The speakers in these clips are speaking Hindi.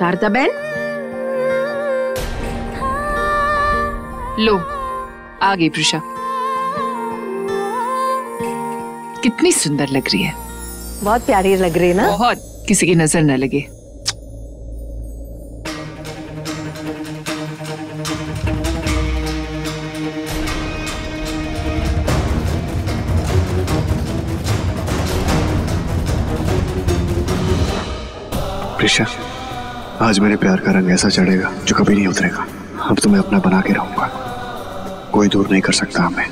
शारदाबेन, लो आ गई प्रीशा। कितनी सुंदर लग रही है, बहुत प्यारी लग रही है ना, बहुत, किसी की नजर न लगे। प्रीशा, आज मेरे प्यार का रंग ऐसा चढ़ेगा जो कभी नहीं उतरेगा। अब तो मैं अपना बना के रहूंगा, कोई दूर नहीं कर सकता हमें।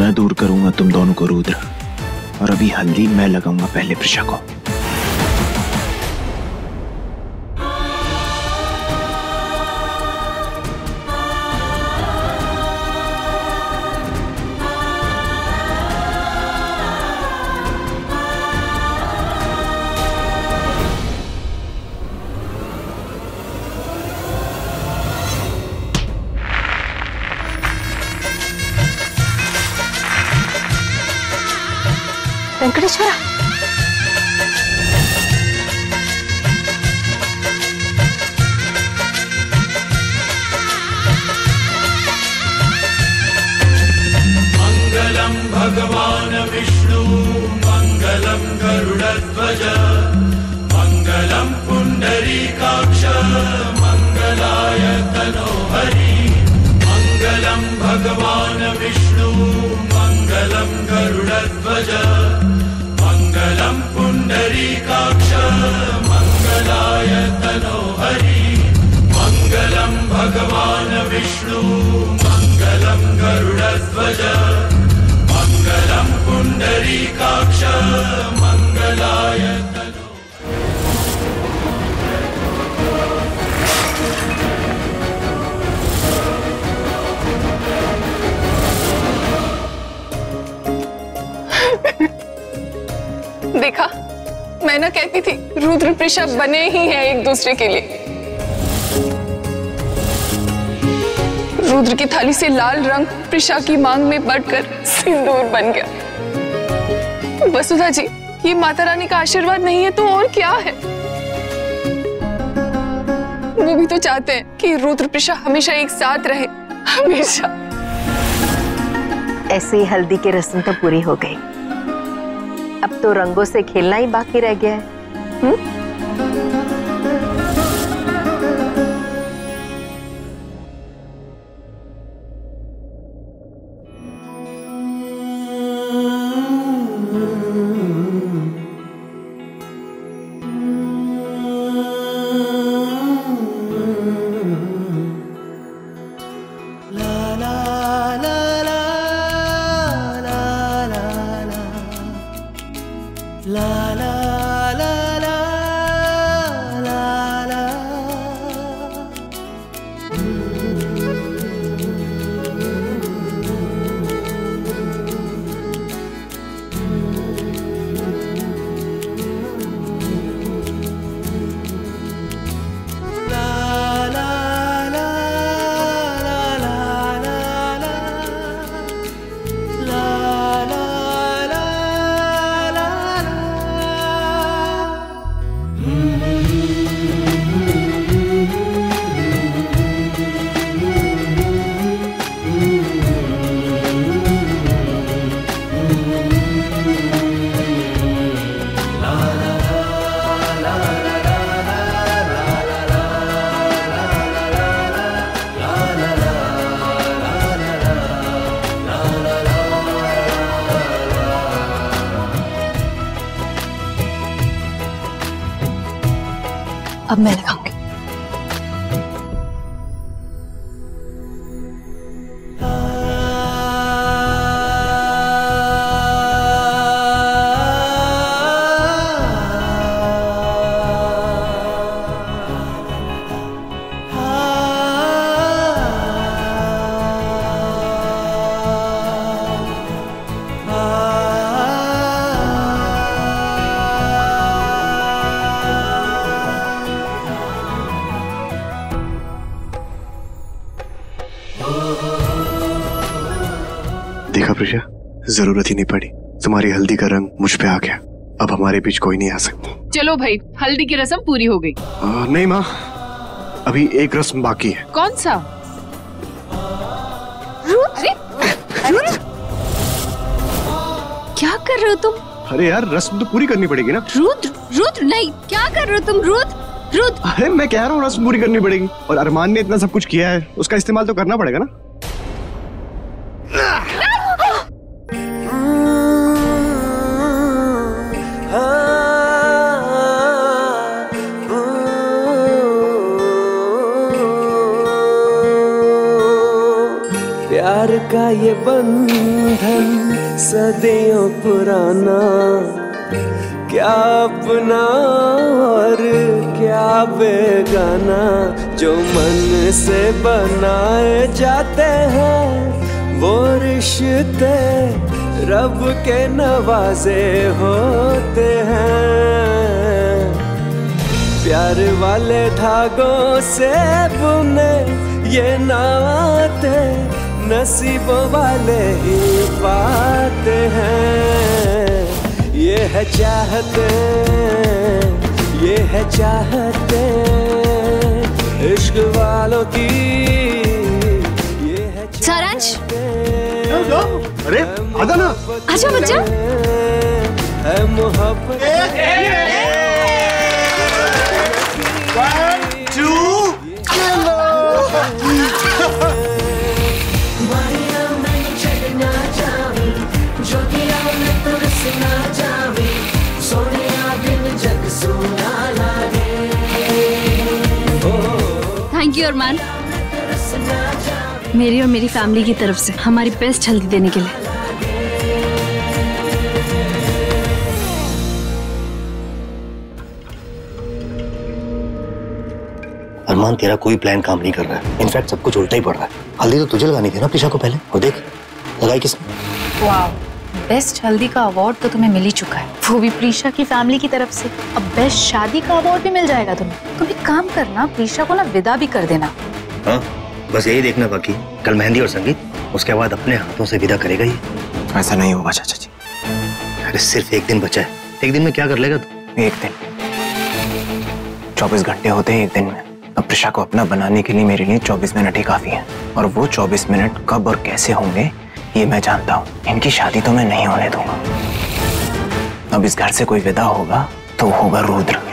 मैं दूर करूंगा तुम दोनों को रुद्र, और अभी हल्दी मैं लगाऊंगा पहले प्रीशा को। मंगलम भगवान विष्णु मंगलम गरुड़ध्वज मंगलम पुंडरीकाक्ष मंगलाय तनोहरि। मंगलम भगवान विष्णु मंगलम गरुड़ध्वज मंगलम पुंडरीकाक्ष मंगलाय तनोहरि। मंगलम भगवान विष्णु मंगलम गरुड़ध्वज मंगलम पुंडरीकाक्ष मंगलाय तनोहरि। देखा, मैं ना कहती थी, रुद्र प्रीशा बने ही हैं एक दूसरे के लिए। रुद्र की थाली से लाल रंग प्रीशा की मांग में बढ़कर सिंदूर बन गया। वसुधा जी, ये माता रानी का आशीर्वाद नहीं है तो और क्या है? वो भी तो चाहते हैं कि रुद्र प्रीशा हमेशा एक साथ रहे, हमेशा। ऐसे ही हल्दी की रस्म तो पूरी हो गई, अब तो रंगों से खेलना ही बाकी रह गया है। अब मैं लगाऊंगी। जरूरत ही नहीं पड़ी, तुम्हारी हल्दी का रंग मुझ पे आ गया। अब हमारे बीच कोई नहीं आ सकता। चलो भाई, हल्दी की रस्म पूरी हो गई। नहीं माँ, अभी एक रस्म बाकी है। कौन सा? अरे क्या कर रहे हो तुम? अरे यार, रस्म तो पूरी करनी पड़ेगी ना। रुद्र नहीं, क्या कर रहे हो तुम? रुद्र अरे मैं कह रहा हूँ रस्म पूरी करनी पड़ेगी, और अरमान ने इतना सब कुछ किया है, उसका इस्तेमाल तो करना पड़ेगा ना। प्यार का ये बंधन सदियों पुराना, क्या अपना और क्या बेगाना, जो मन से बनाए जाते हैं वो रिश्ते रब के नवाजे होते हैं। प्यार वाले धागों से बुने ये नाते नसीबों वाले ही पाते हैं। ये है चाहते, ये है चाहते, इश्क वालों की ये है। सारांश, अरे आजा ना, आजा बच्चा। मोहब्बत 1 2 थैंक यू अरमान, मेरी और मेरी फैमिली की तरफ से हमारी बेस्ट हल्दी देने के लिए। अरमान, तेरा कोई प्लान काम नहीं कर रहा है, इनफैक्ट सब कुछ उल्टा ही पड़ रहा है। हल्दी तो तुझे लगानी थी ना प्रीशा को पहले, और देख लगाई किसने। वाह, बेस्ट हल्दी का अवार्ड तो तुम्हें मिल ही चुका है, वो भी प्रीशा की फैमिली की तरफ से। अब बेस्ट शादी का अवार्ड भी मिल जाएगा तुम्हें। तुम एक काम करना, प्रीशा को ना विदा भी कर देना। हाँ, बस यही देखना बाकी, कल मेहंदी और संगीत, उसके बाद अपने हाथों से विदा करेगा ये। ऐसा नहीं होगा चाचा जी। अरे सिर्फ एक दिन बचा है, एक दिन में क्या कर लेगा तुम? एक दिन, 24 घंटे होते हैं एक दिन में। अब प्रीशा को अपना बनाने के लिए मेरे लिए 24 मिनट ही काफी है, और वो 24 मिनट कब और कैसे होंगे ये मैं जानता हूँ। इनकी शादी तो मैं नहीं होने दूंगा। अब इस घर से कोई विदा होगा तो होगा रुद्र।